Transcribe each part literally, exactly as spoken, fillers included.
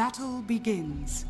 battle begins.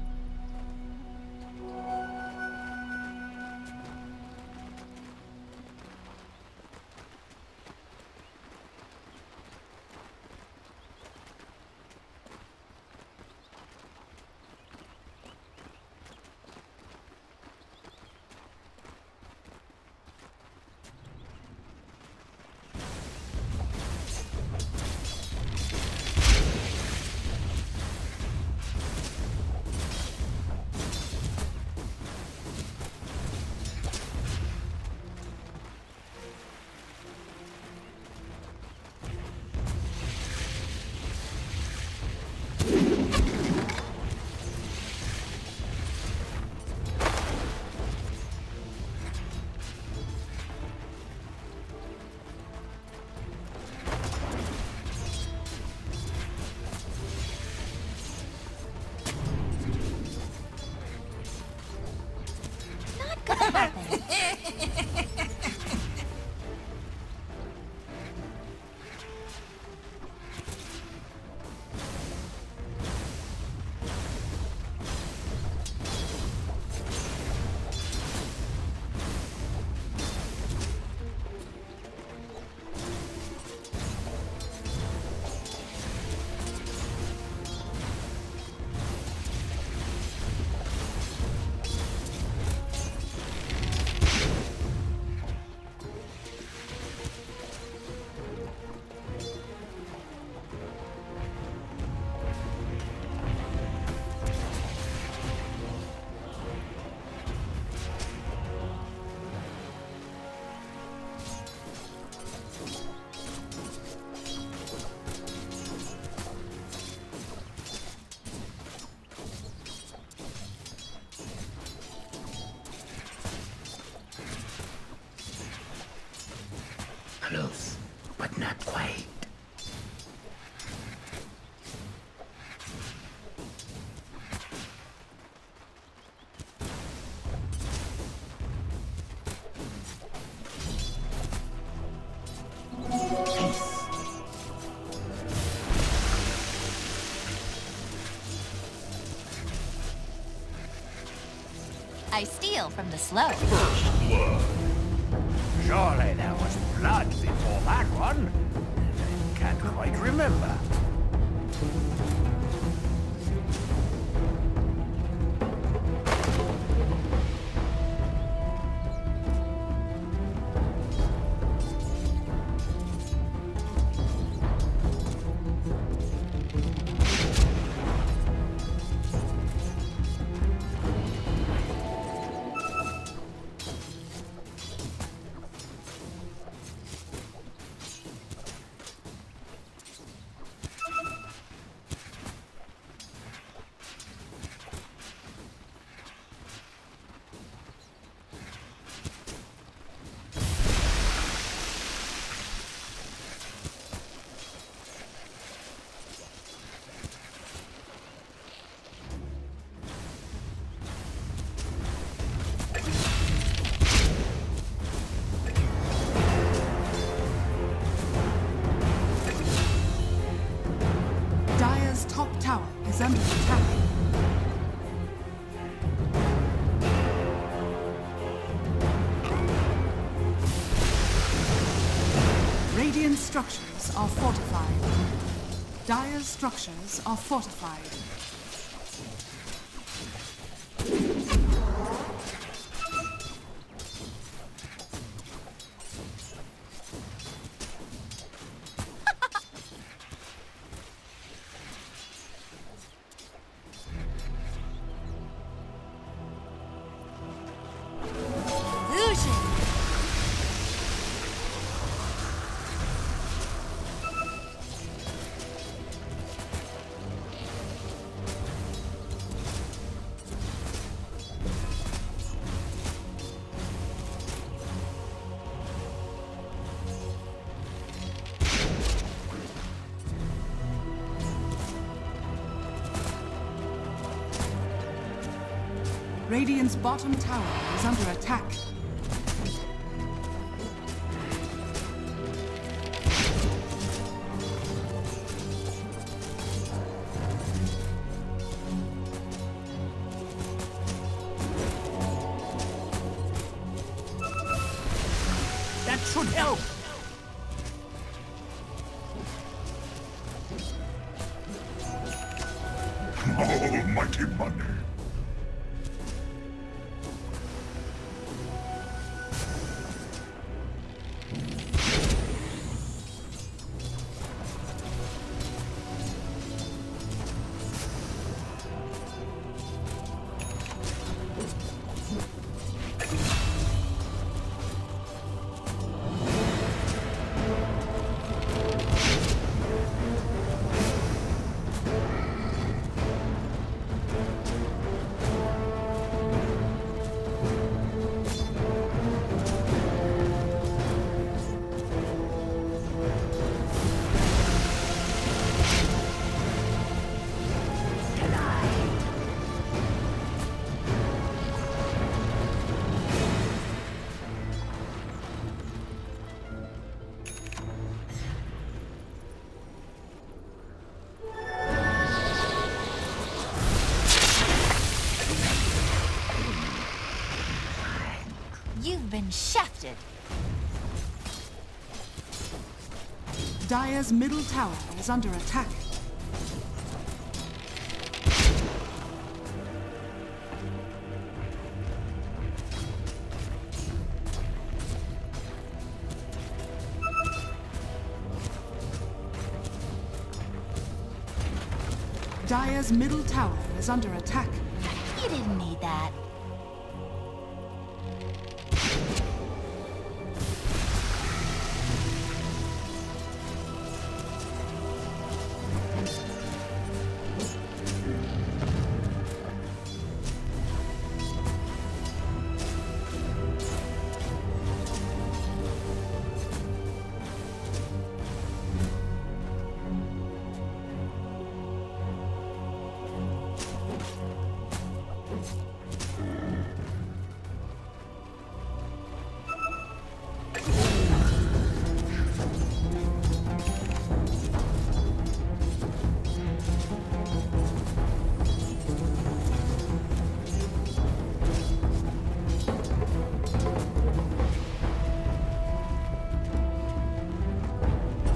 Close, but not quite. I steal from the slow. First blood. Surely there was blood before that one. I can't quite remember. Under attack. Radiant structures are fortified. Dire's structures are fortified. Radiant's bottom tower is under attack. should help. Oh, mighty money. You've been shafted. Dire's middle tower is under attack. Dire's middle tower is under attack. You didn't need that.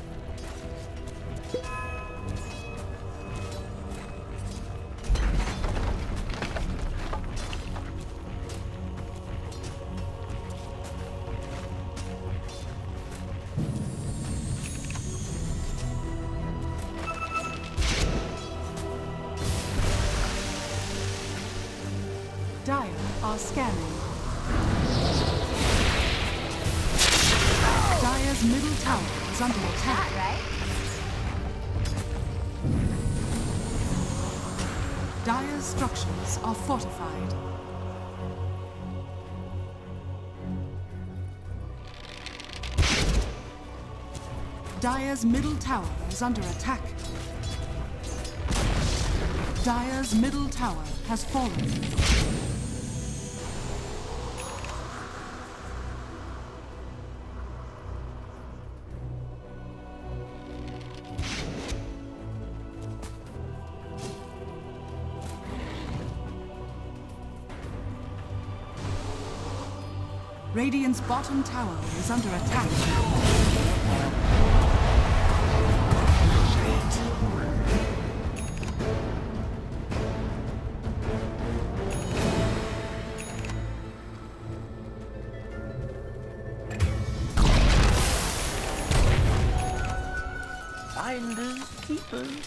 Dire are scanning. Dire's middle tower is under attack. Not right. Dire's structures are fortified. Dire's middle tower is under attack. Dire's middle tower has fallen. Radiant's bottom tower is under attack. finders keepers.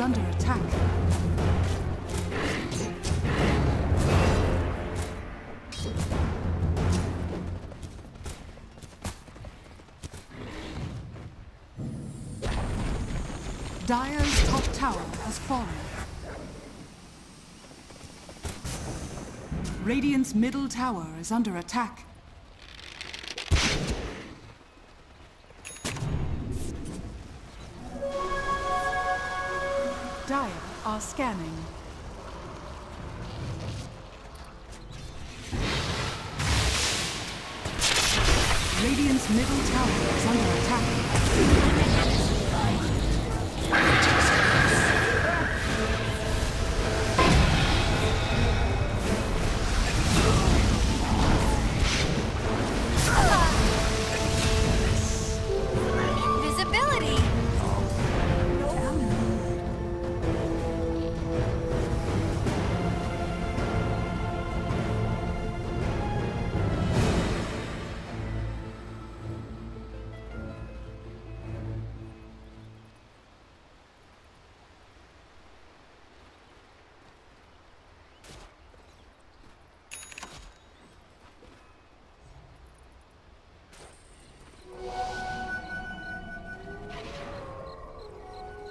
Under attack. Dire's top tower has fallen. Radiant's middle tower is under attack. Dire are scanning. Radiant's middle tower is under attack. Invisibility.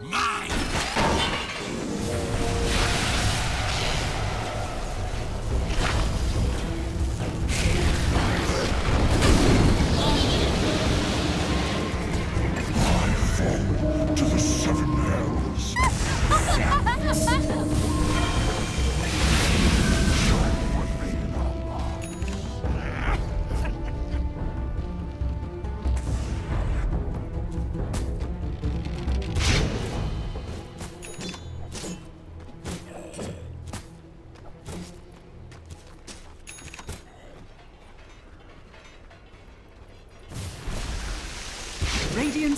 Mine! I fall to the seven hells. Radiant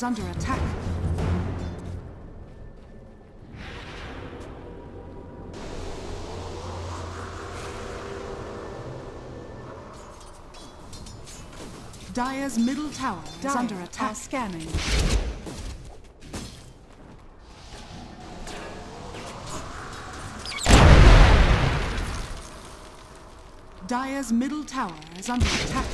Under attack. Dire's middle tower is under attack. Scanning. Dire's middle tower is under attack.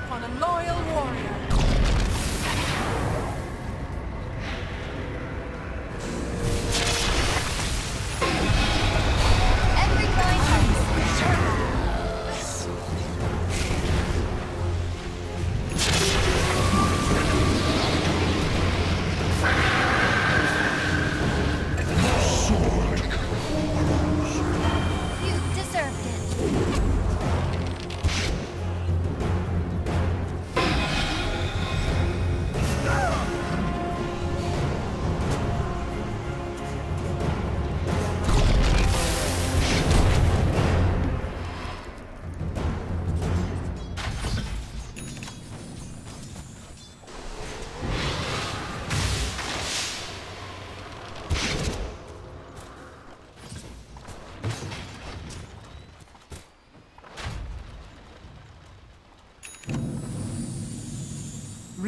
calls upon a loyal warrior. Every kind of you deserved it.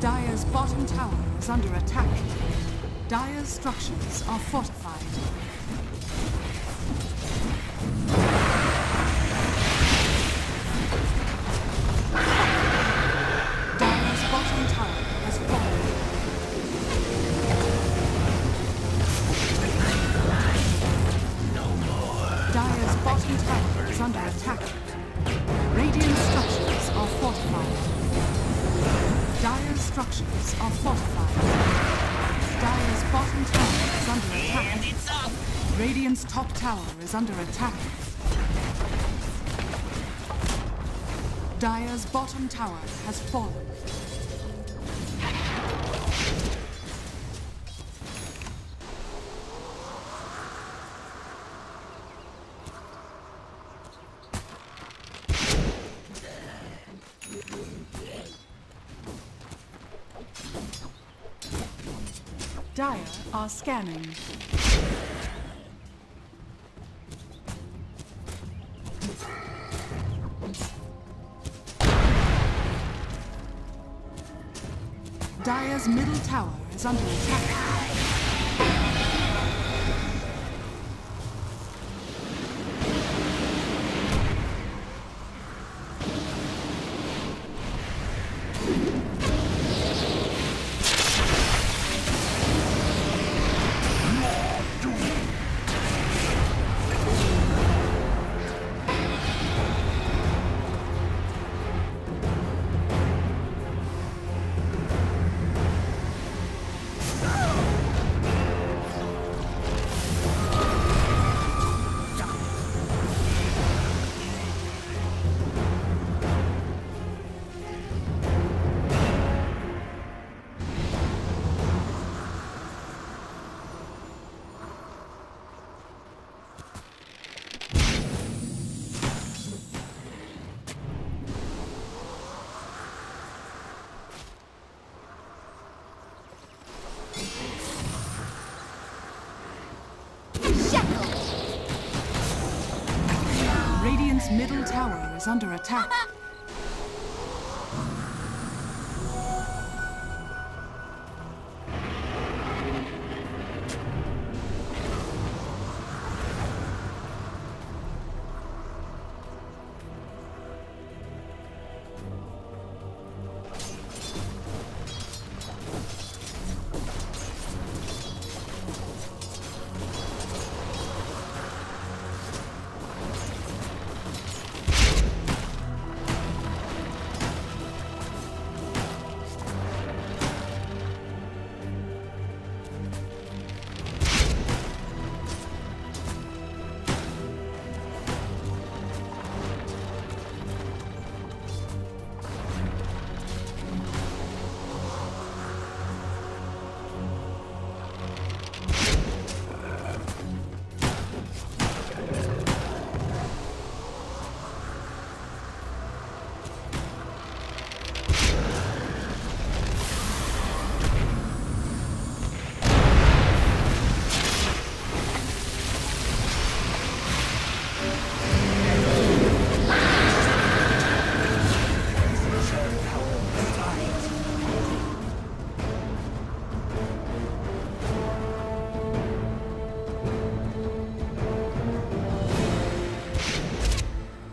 Dire's bottom tower is under attack. Dire's structures are fortified. Structures are fortified. Dire's bottom tower is under attack. And it's up. Radiant's top tower is under attack. Dire's bottom tower has fallen. Dire are scanning. Dire's middle tower is under attack. Middle tower is under attack.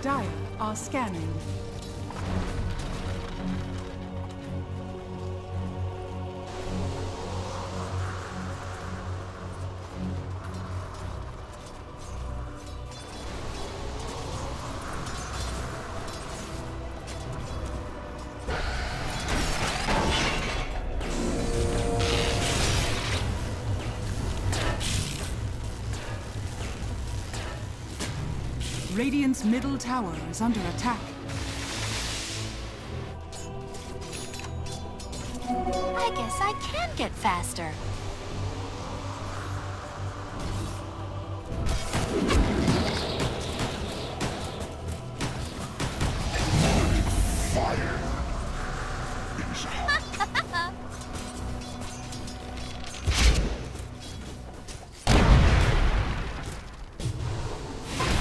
Dire are scanning. Radiant's middle tower is under attack. I guess I can get faster.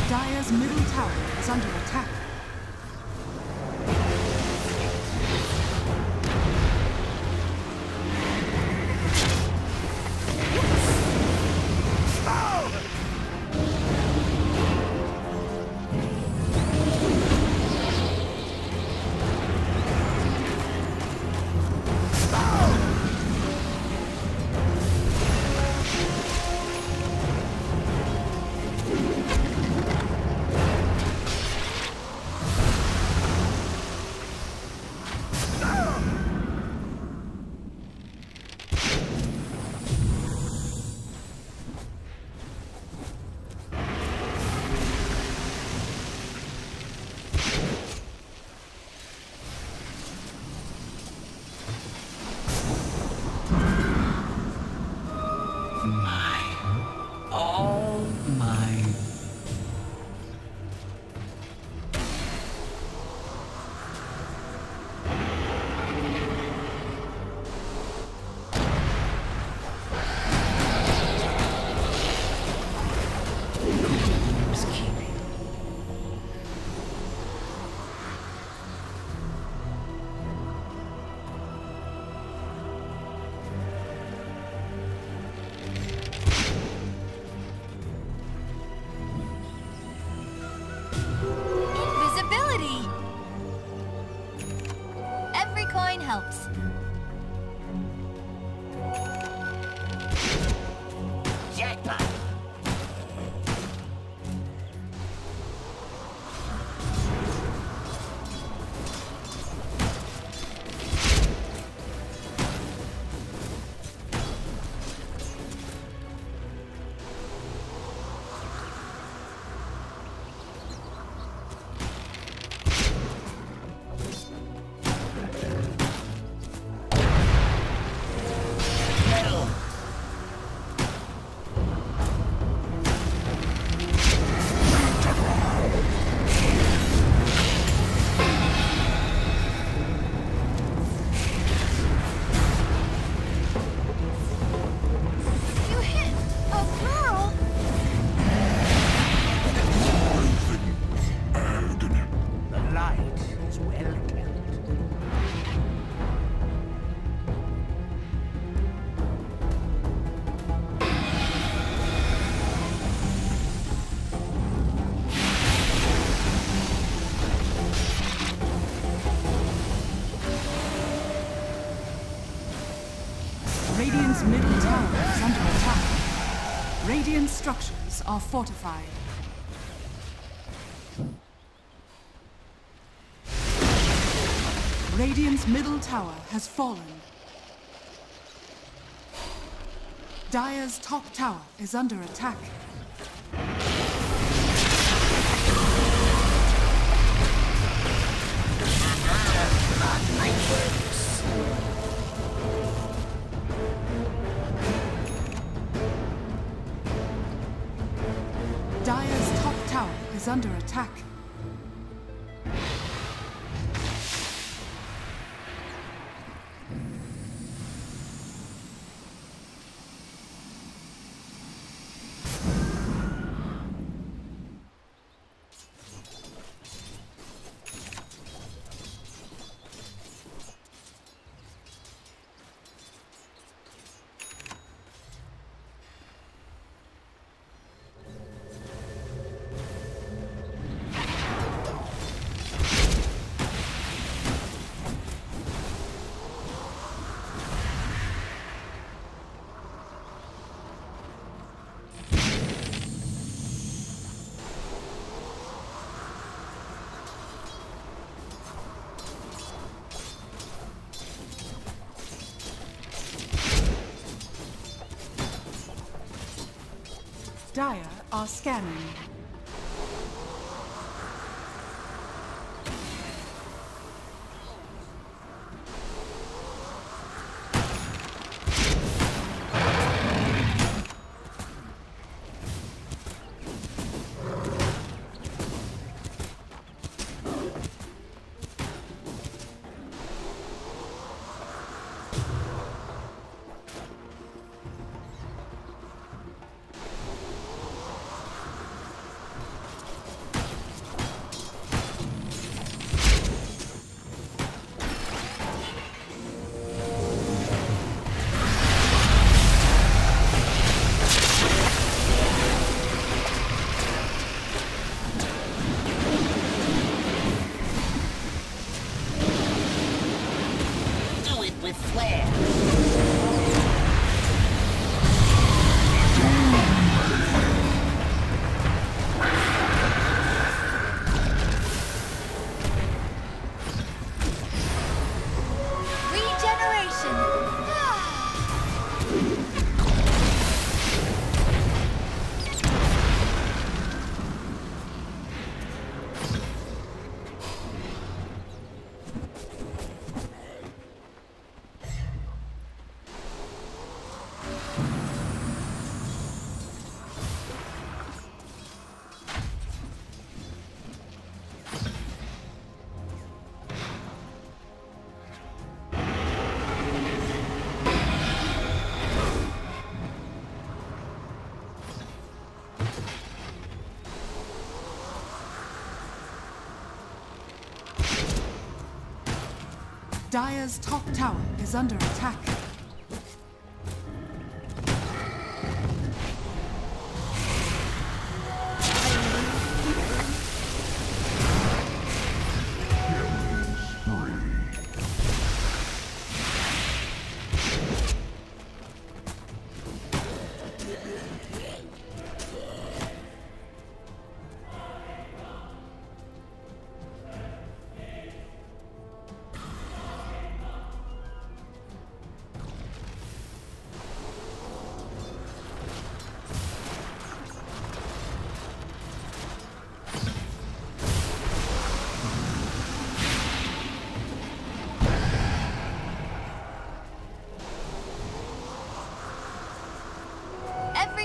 Dire's middle tower is under attack. Helps. Jackpot. Radiant's middle tower is under attack. Radiant structures are fortified. Radiant's middle tower has fallen. Dire's top tower is under attack. Dire's top tower is under attack. Dire are scanning. Dire's top tower is under attack.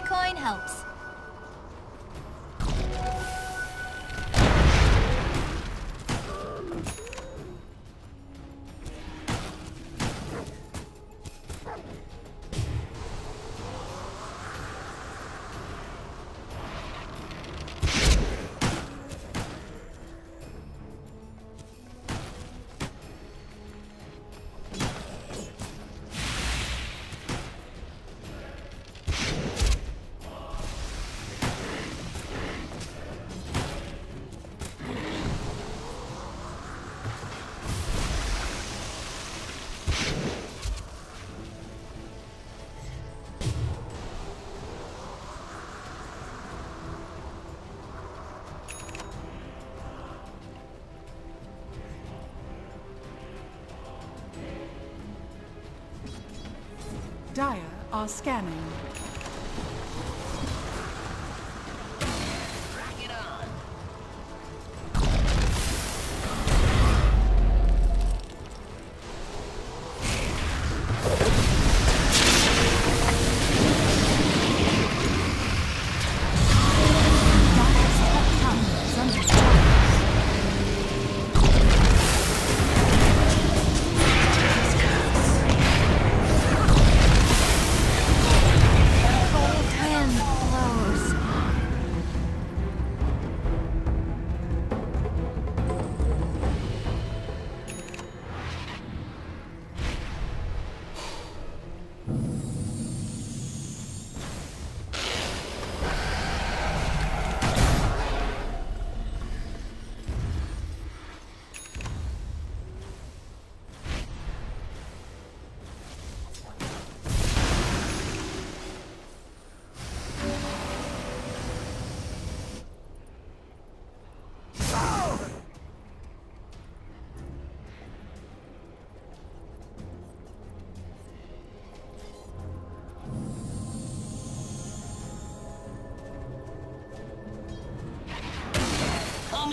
Coin helps. Dire are scanning.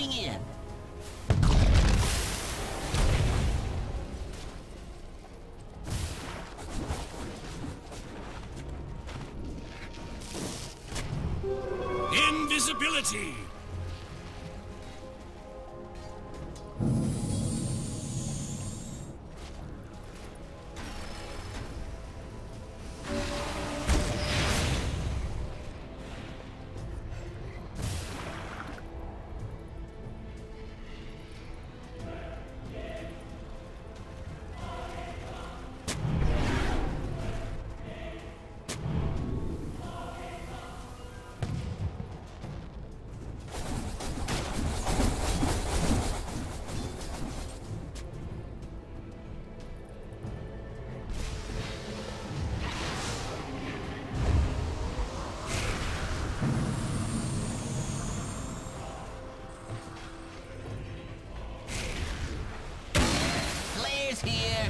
In. Invisibility. Here.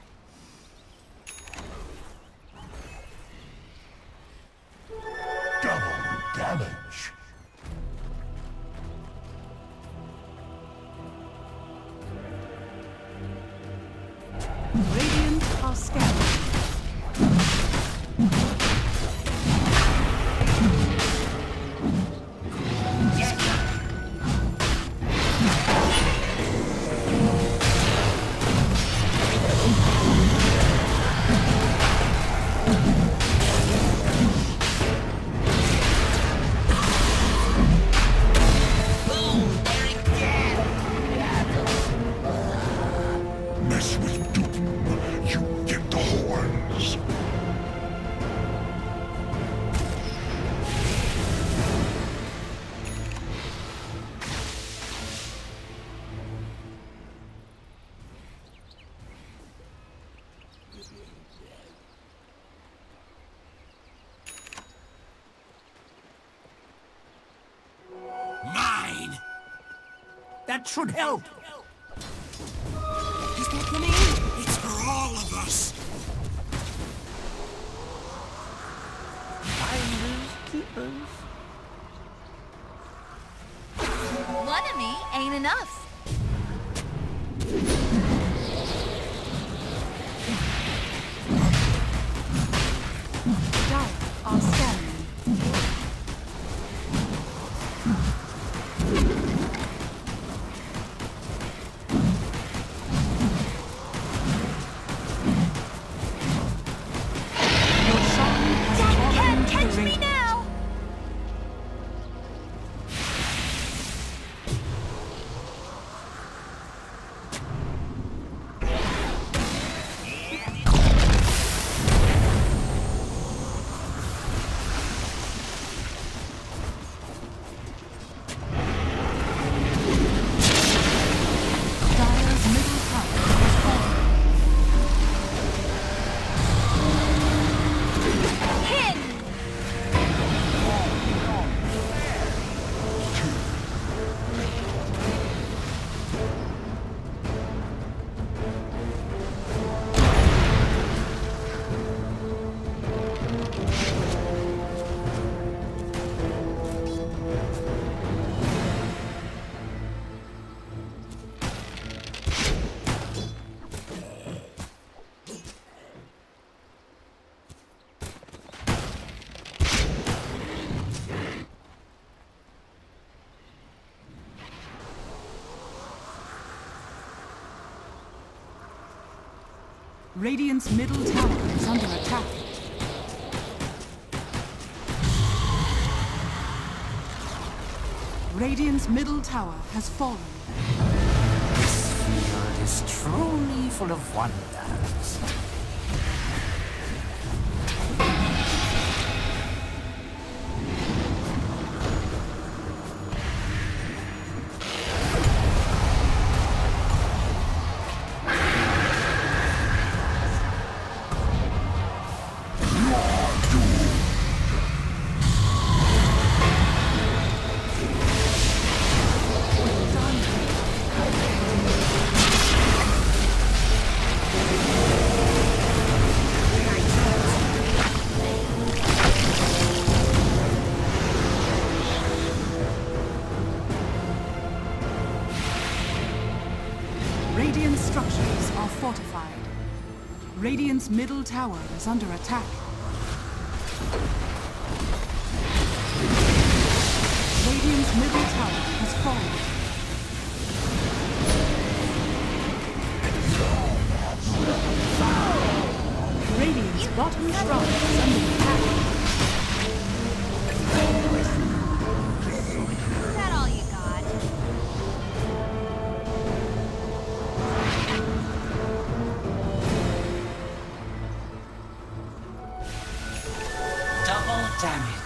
Double damage. Radiant are scanning. Mess with Doom, you get the whole That should help. He's not coming in. It's for all of us. Finders keepers. One of me ain't enough. Radiant's middle tower is under attack. Radiant's middle tower has fallen. This field is truly full of wonders. Radiant's middle tower is under attack. Radiant's middle tower has fallen. Radiant's bottom shrine is under attack. Is that all you got? Damage.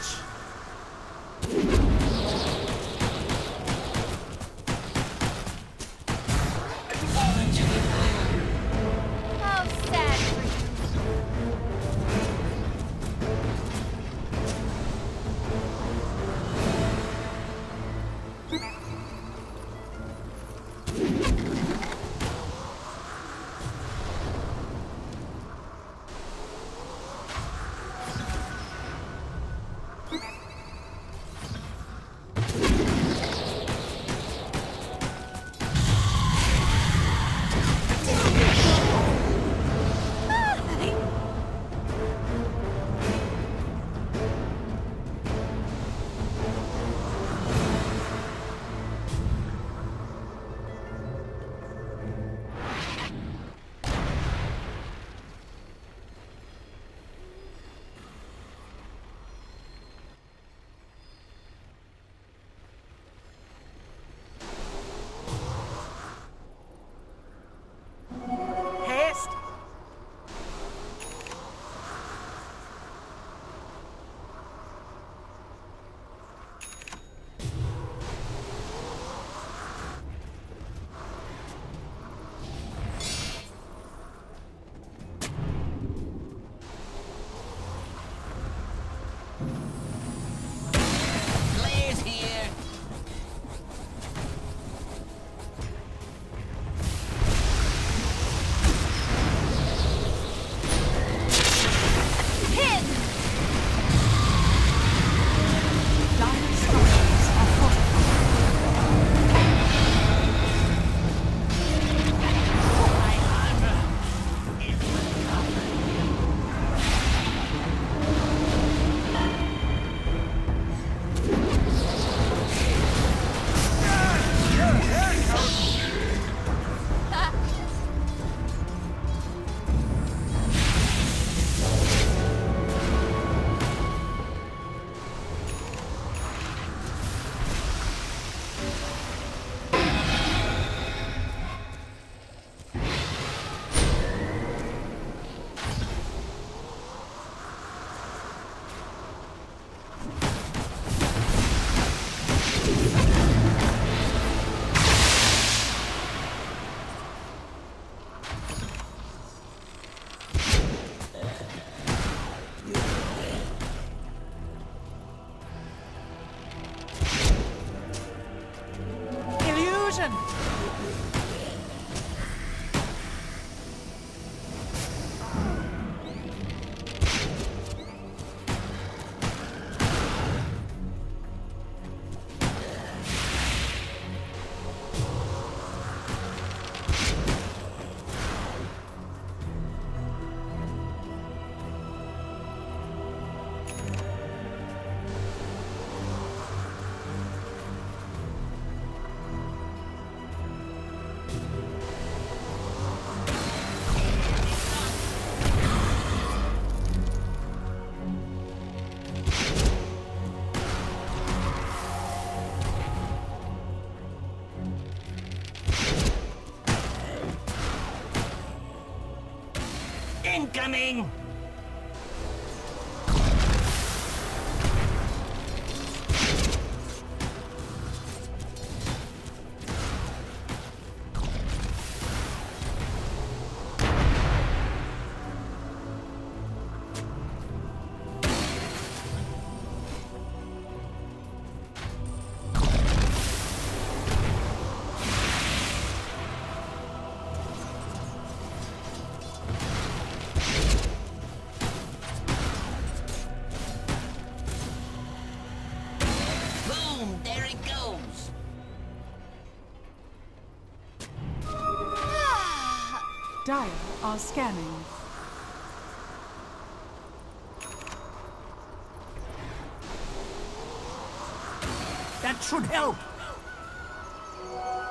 precision. Incoming! Dire are scanning. That should help.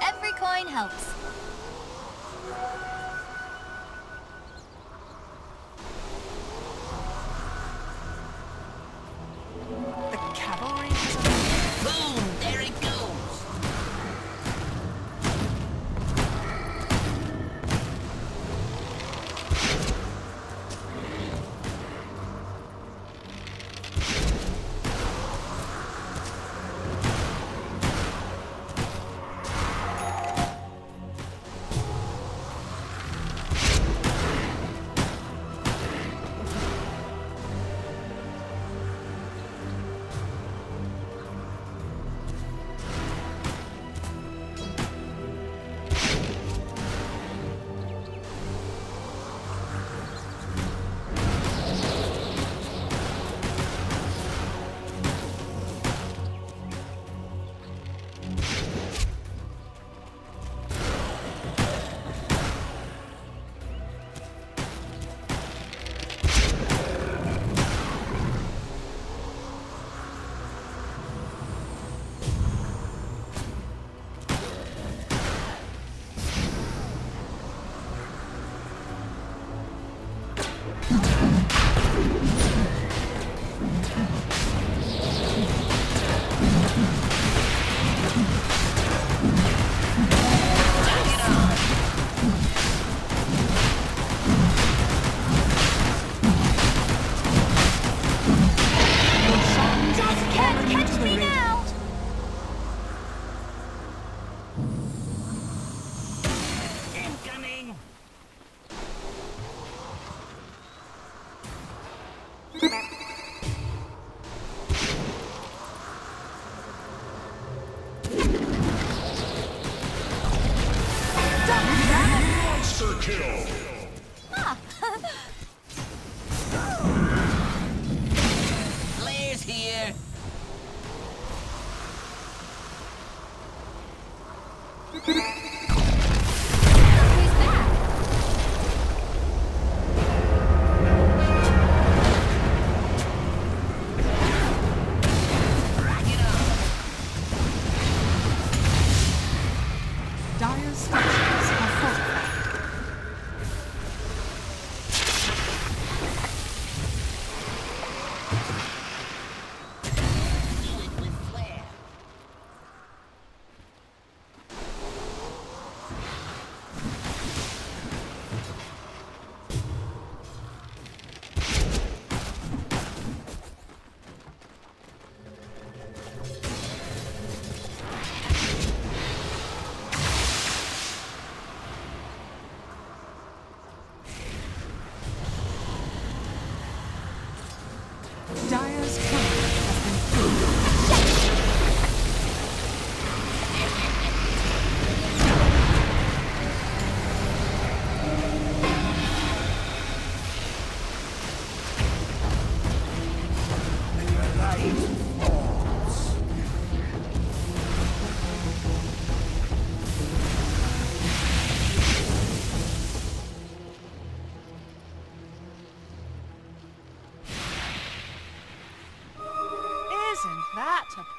Every coin helps. The cavalry has arrived. Boom! There it goes.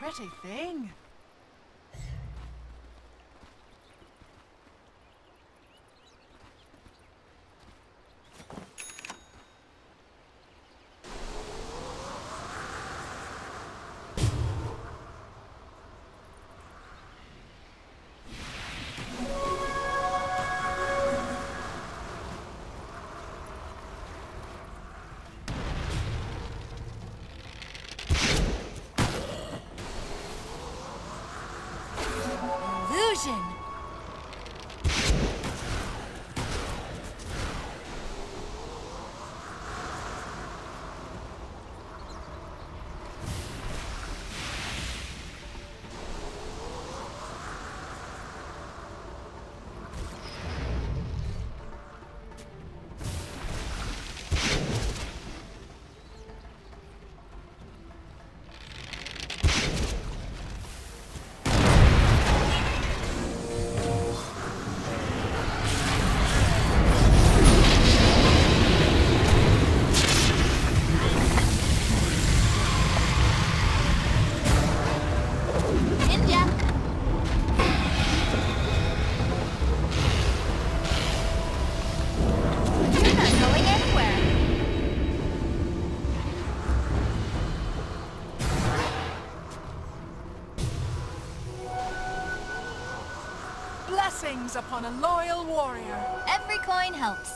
pretty thing. Upon a loyal warrior. Every coin helps.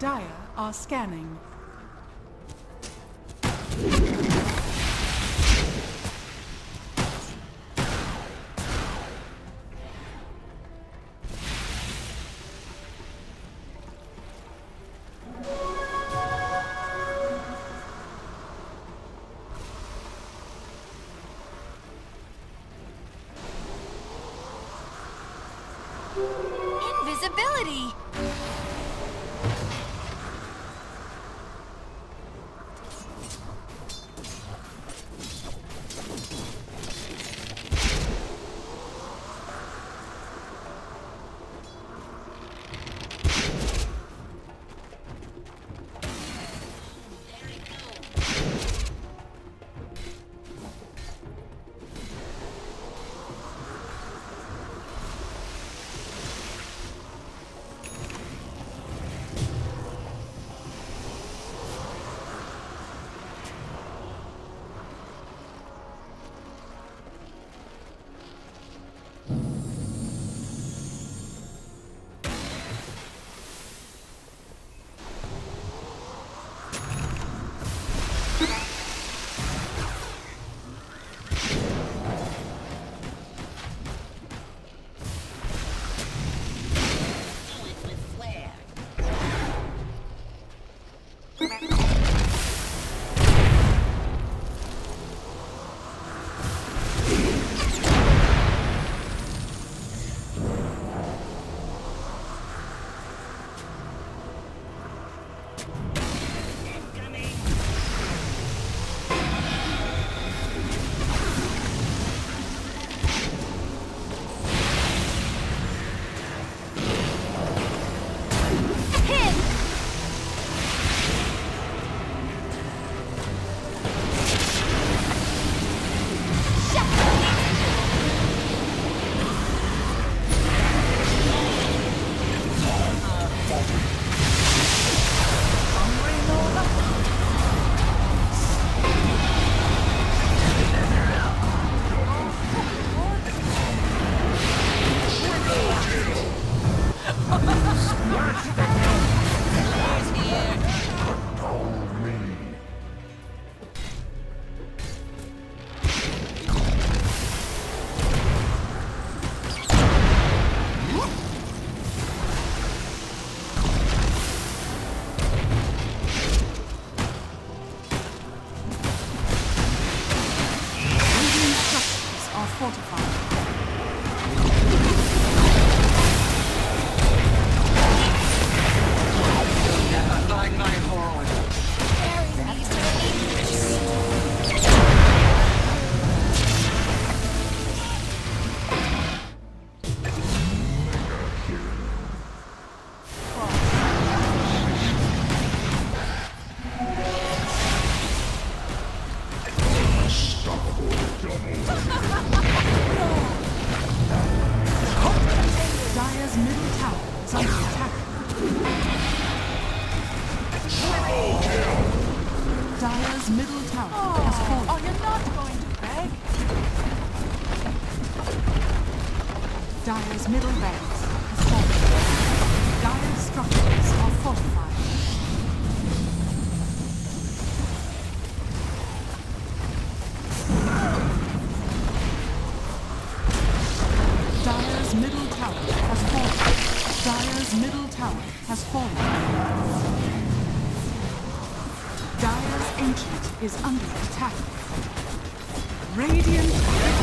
Daya are scanning. Invisibility! Dire's middle ranks are fortified. Dire structures are fortified. Dire's middle tower has fallen. Dire's middle tower has fallen. Dire's ancient is under attack. Radiant.